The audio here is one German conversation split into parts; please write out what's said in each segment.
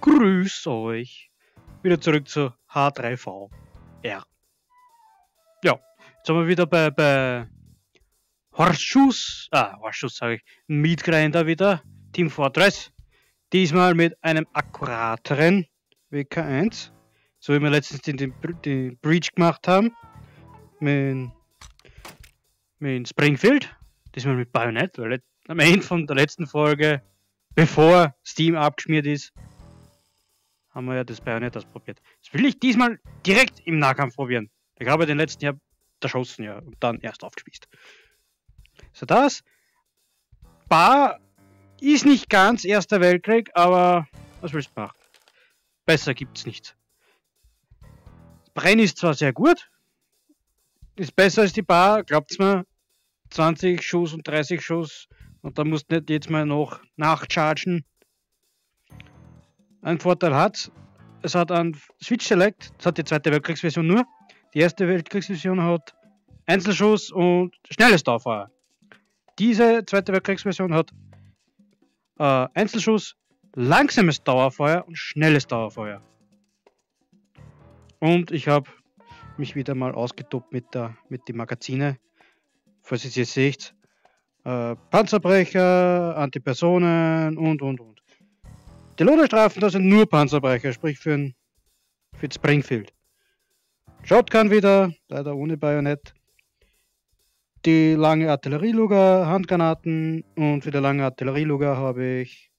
Grüß euch. Wieder zurück zu H3VR. Ja. Ja, jetzt haben wir wieder bei Horschuss. Horschuss sage ich. Mietgrinder wieder. Team Fortress. Diesmal mit einem akkurateren WK1. So wie wir letztens den Breach gemacht haben. Mit Springfield. Diesmal mit Bajonett. Weil am Ende von der letzten Folge, bevor Steam abgeschmiert ist, haben wir ja das Bajonett ausprobiert. Das will ich diesmal direkt im Nahkampf probieren. Ich habe den letzten Jahr erschossen, ja, und dann erst aufgespießt. So, das Bar ist nicht ganz Erster Weltkrieg, aber was willst du machen? Besser gibt's nichts. Brenn ist zwar sehr gut, ist besser als die Bar, glaubt's mir. 20 Schuss und 30 Schuss und da musst du nicht jetzt mal noch nachchargen. Ein Vorteil hat's. Es hat einen Switch Select, das hat die zweite Weltkriegsversion nur. Die erste Weltkriegsversion hat Einzelschuss und schnelles Dauerfeuer. Diese zweite Weltkriegsversion hat Einzelschuss, langsames Dauerfeuer und schnelles Dauerfeuer. Und ich habe mich wieder mal ausgetobt mit den Magazinen. Falls ihr es jetzt seht. Panzerbrecher, Antipersonen und. Die Loderstrafen, das sind nur Panzerbrecher, sprich für Springfield. Shotgun wieder, leider ohne Bajonett. Die lange Artillerie-Luger, Handgranaten, und für die lange Artillerie-Luger habe ich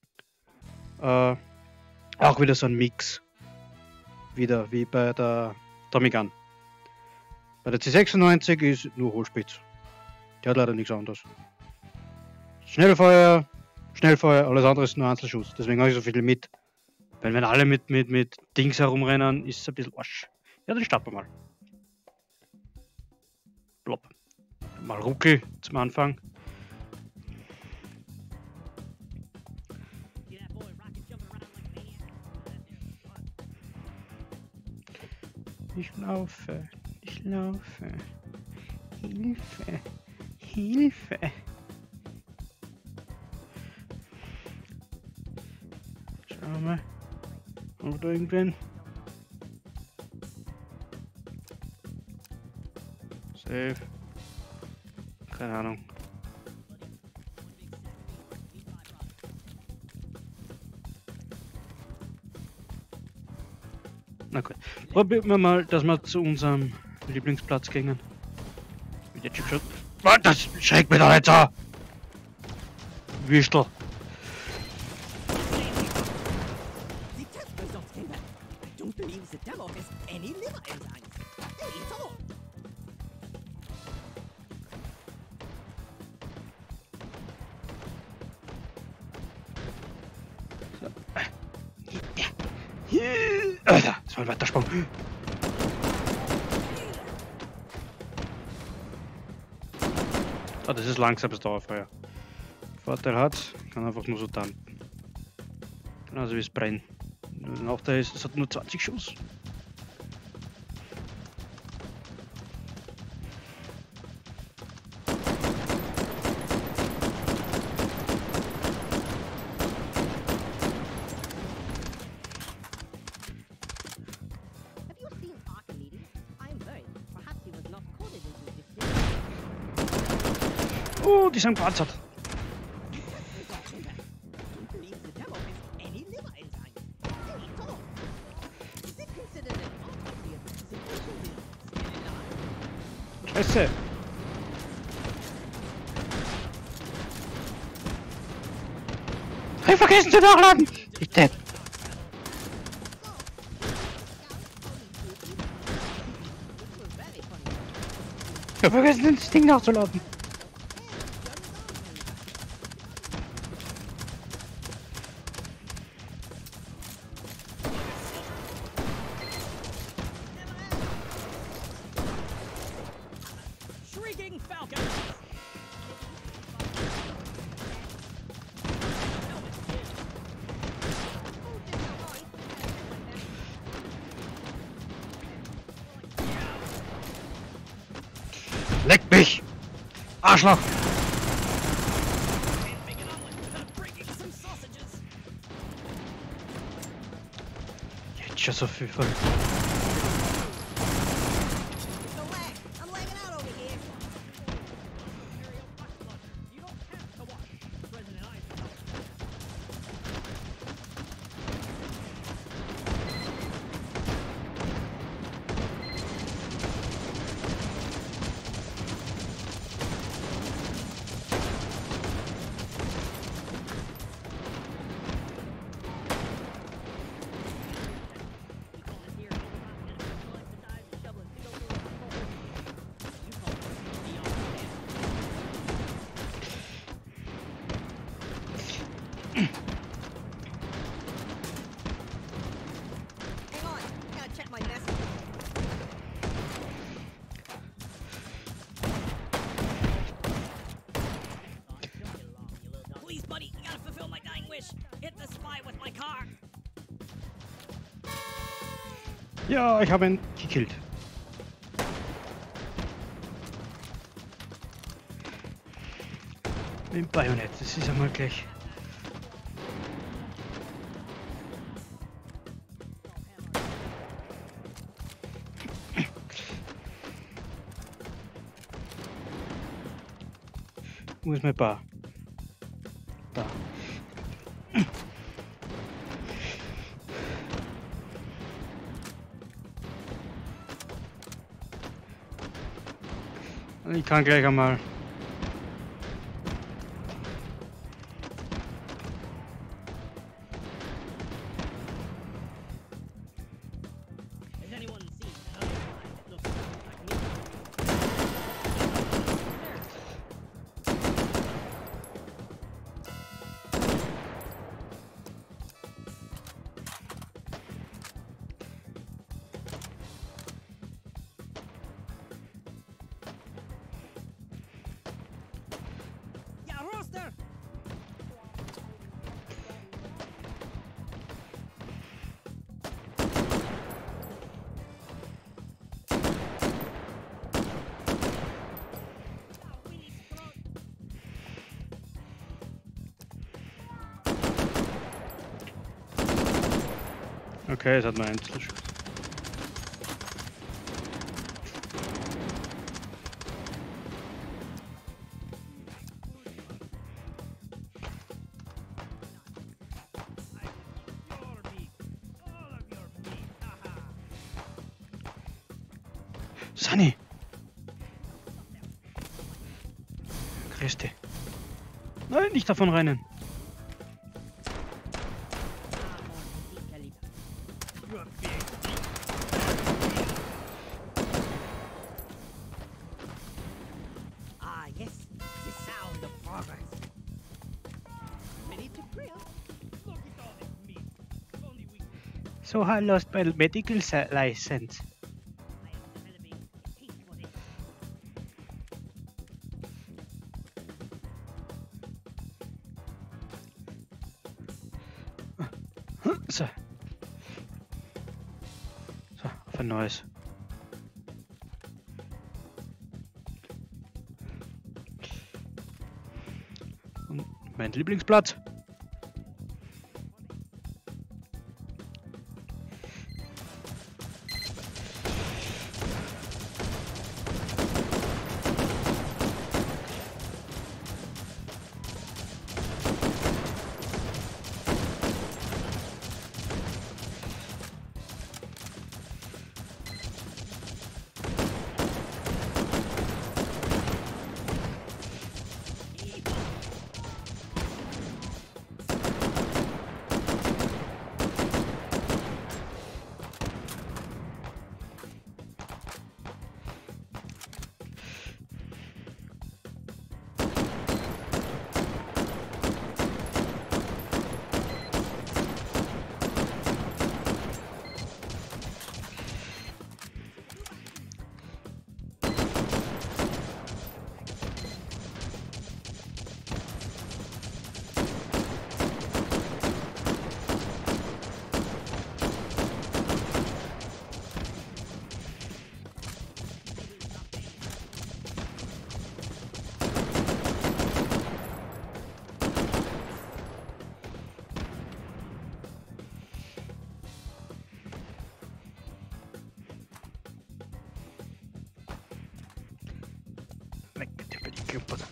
auch wieder so ein Mix. Wieder wie bei der Tommy Gun. Bei der C96 ist nur Hohlspitz. Die hat leider nichts anderes. Schnellfeuer, alles andere ist nur Einzelschuss. Deswegen habe ich so viel mit. Weil wenn alle mit Dings herumrennen, ist es ein bisschen Arsch. Ja, dann starten wir mal. Plopp. Mal Ruckel zum Anfang. Ich laufe, Hilfe. Hilfe. Schauen wir mal. Haben wir da irgendwen? Safe. Keine Ahnung. Na gut. Probieren wir mal, dass wir zu unserem Lieblingsplatz gingen. Mit der Chipshot. Das schreckt mich doch nicht so! Wüstel! Das war ein weiter Sprung! Das ist langsames Dauerfeuer. Vorteil hat, kann einfach nur so tanken. Genauso wie es brennt. Auch da ist, es hat nur 20 Schuss. Oh, die sind gepanzert. Scheiße. Ich vergessen zu nachladen. Ich depp. Ich hab vergessen, das Ding nachzuladen. Leck mich! Arschloch! just so viel von. Ja, ich habe ihn gekillt. Mit dem Bajonett, das ist einmal gleich. Wo ist mein Bar? Da. Ich kann gleich einmal. Okay, es hat nur einen Einzelschuss. Sunny! Grüß dich. Nein, nicht davon rennen. So I lost my medical license. So. So, auf ein neues. Und mein Lieblingsplatz. Cupid.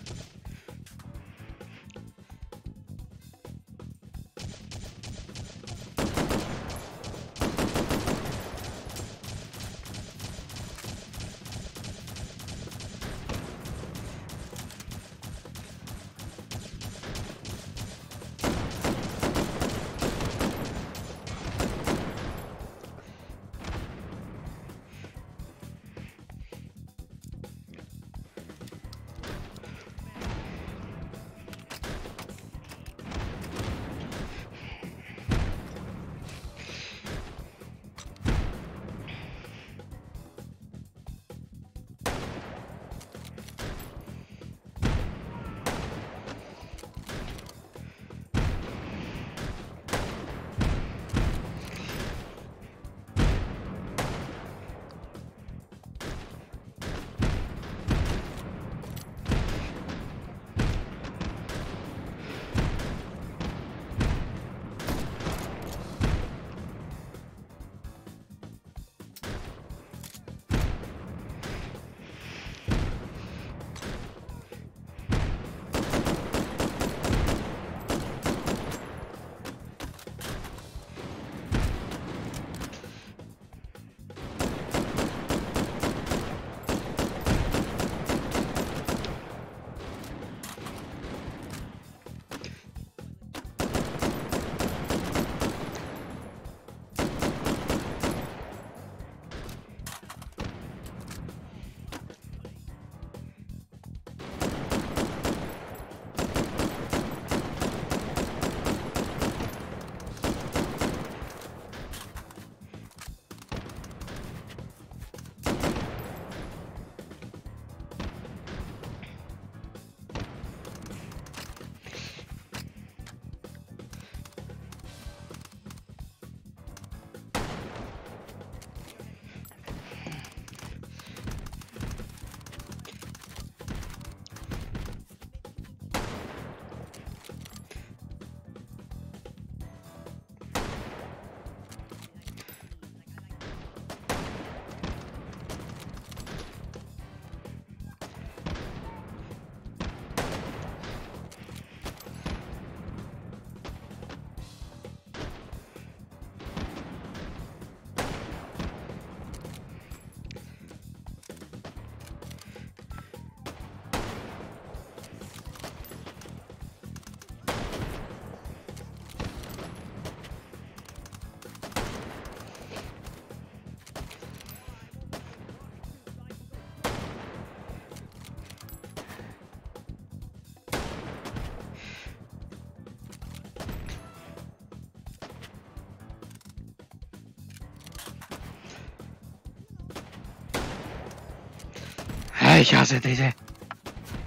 Ich hasse diese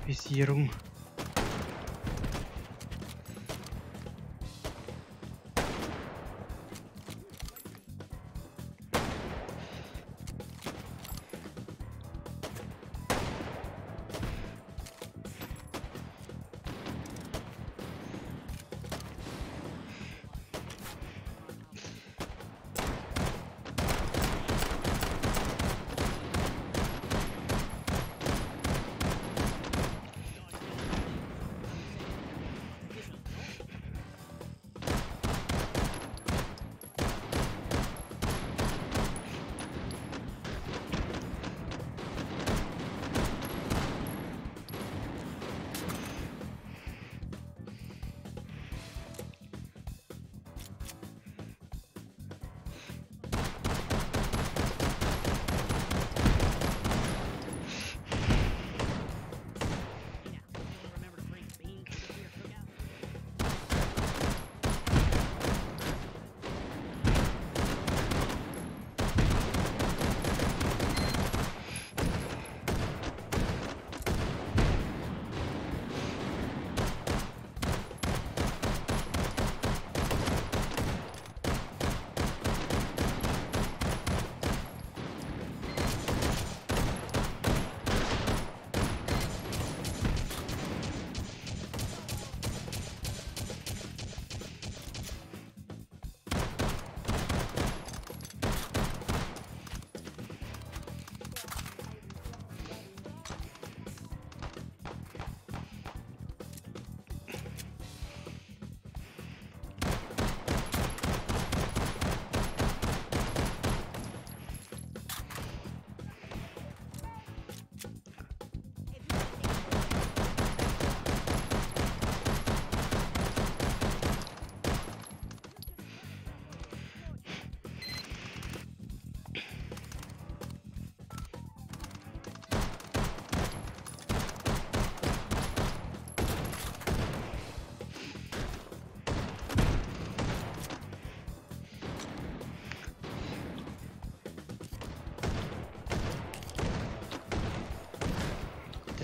Visierung.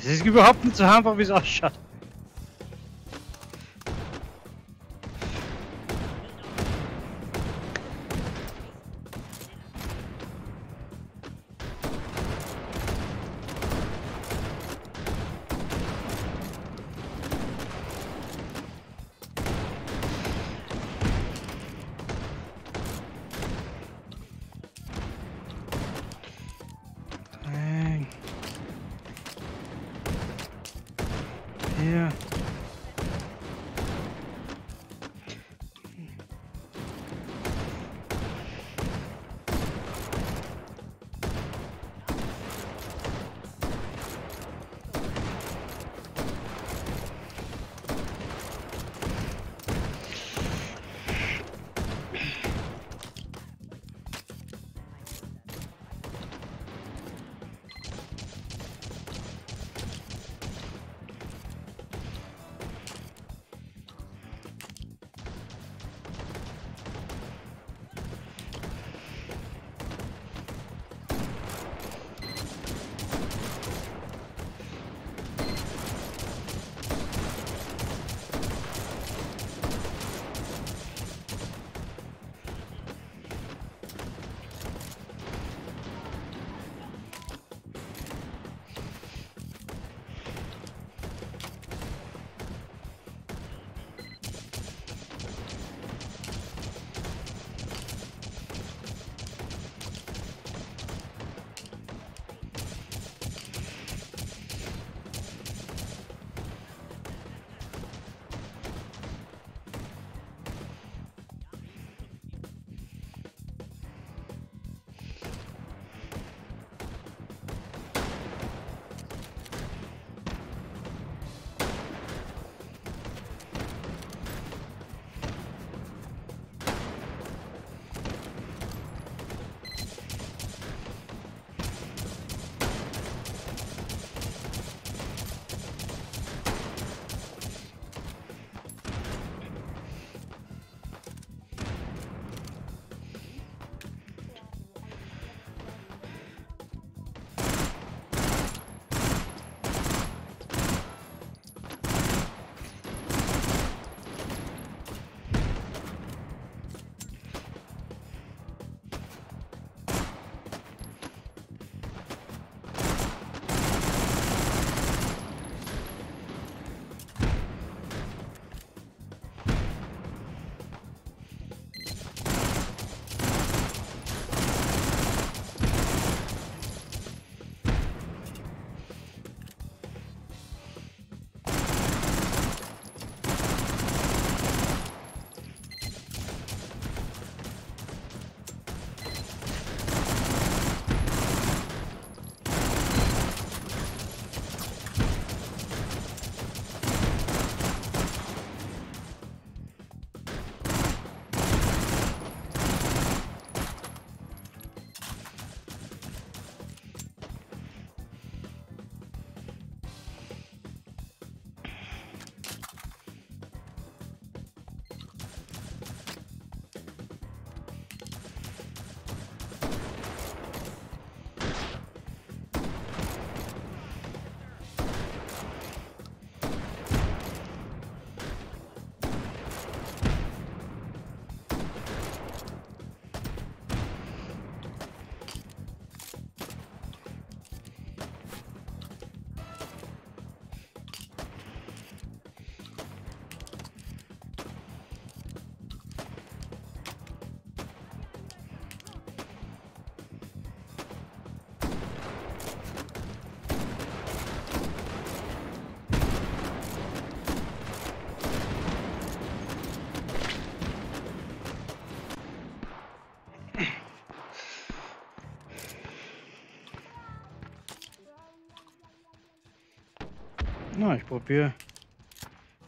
Das ist überhaupt nicht so einfach, wie es ausschaut. Na, ich probiere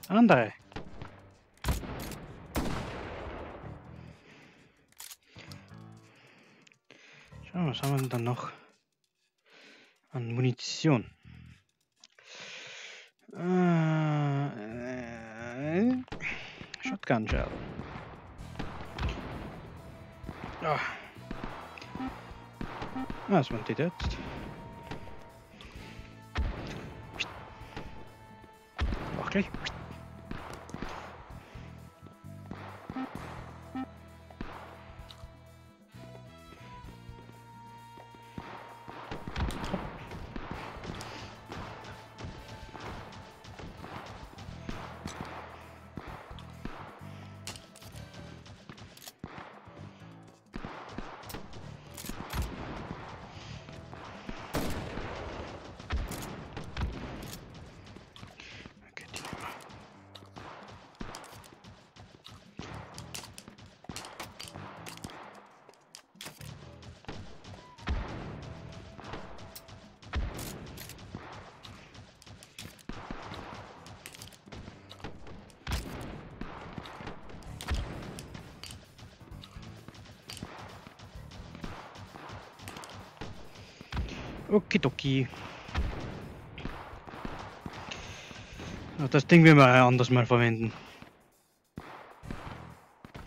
andere. Schauen wir, was haben wir denn dann noch an Munition? Shotgun shell. Ah. Was man die jetzt? gleich. Okidoki. Das Ding werden wir anders mal verwenden.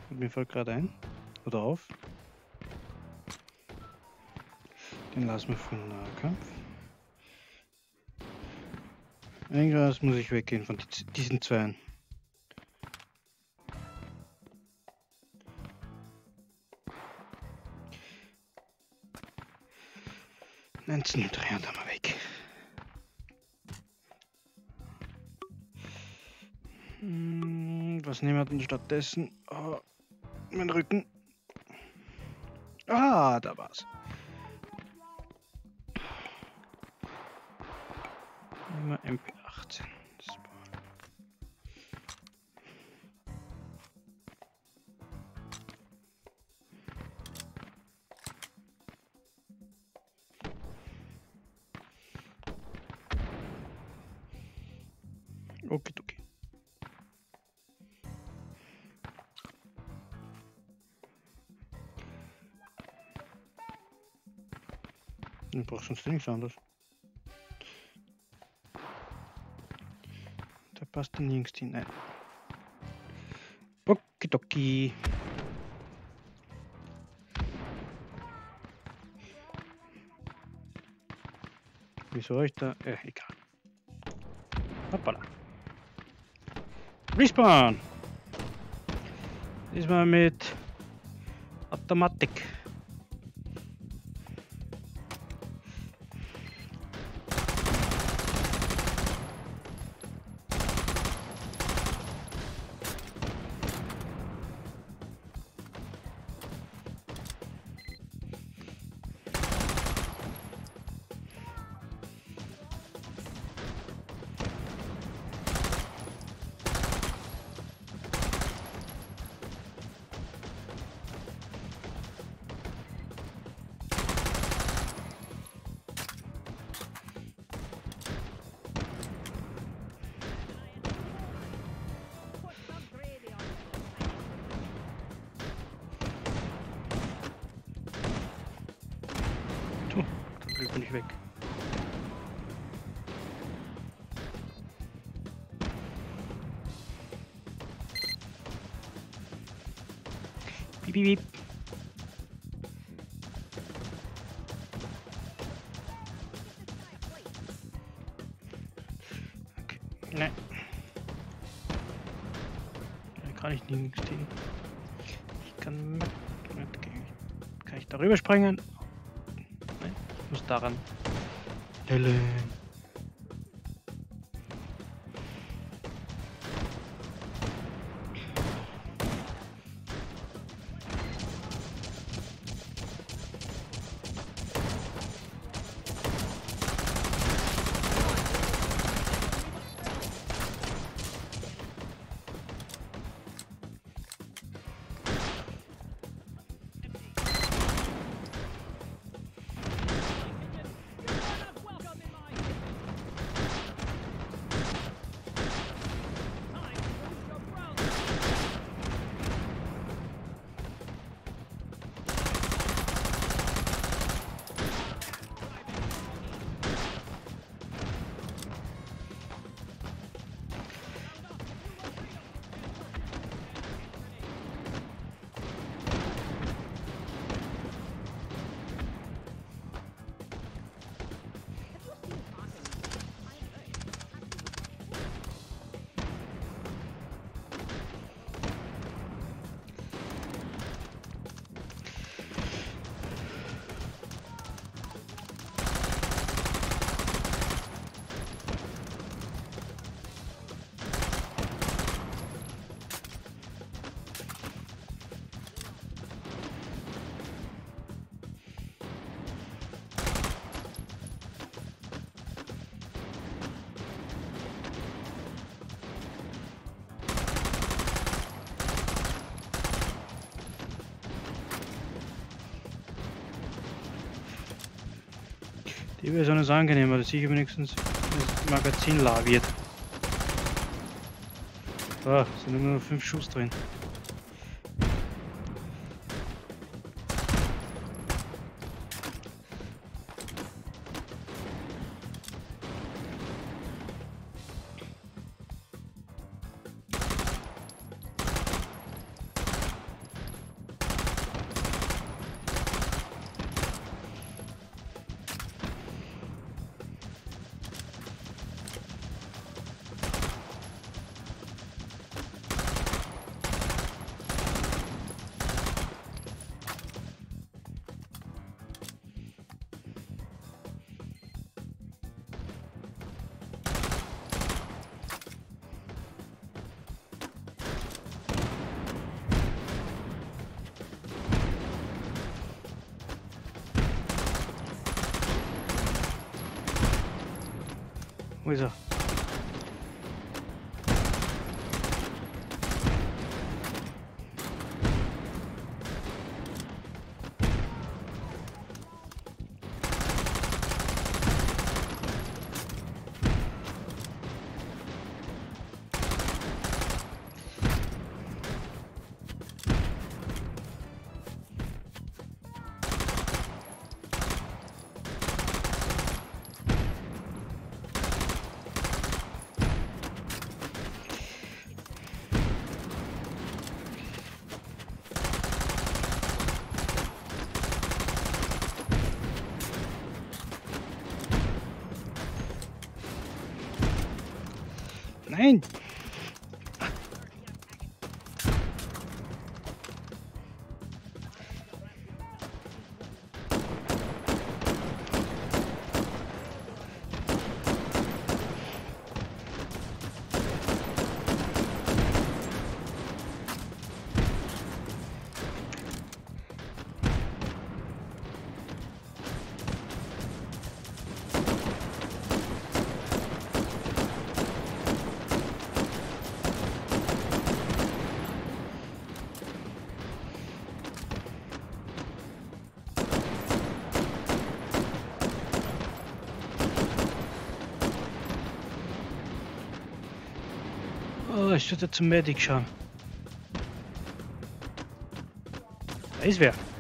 Mir fällt gerade ein. Oder auf. Den lassen wir für den Nahkampf. Ein Gras muss ich weggehen von diesen Zweien. Nur 3 und dann mal weg. Was nehmen wir denn stattdessen? Oh, mein Rücken. Ah, da war's. Nehmen wir MP18. Ich brauche sonst nichts anderes. Da passt dann nirgends hinein. Okidoki. Wieso ich da? Egal. Hoppala. Respawn! Diesmal mit Automatik. Piep, piep. Okay. Nein. Da kann ich nicht stehen. Ich kann mit. Kann ich darüber springen? Nein, ich muss daran. Lele. Die Version ist angenehmer, dass ich wenigstens das Magazin laviert. Da sind nur 5 Schuss drin. Wo ist er? Nein! Ich sollte zum Medic schauen. Da ist wer.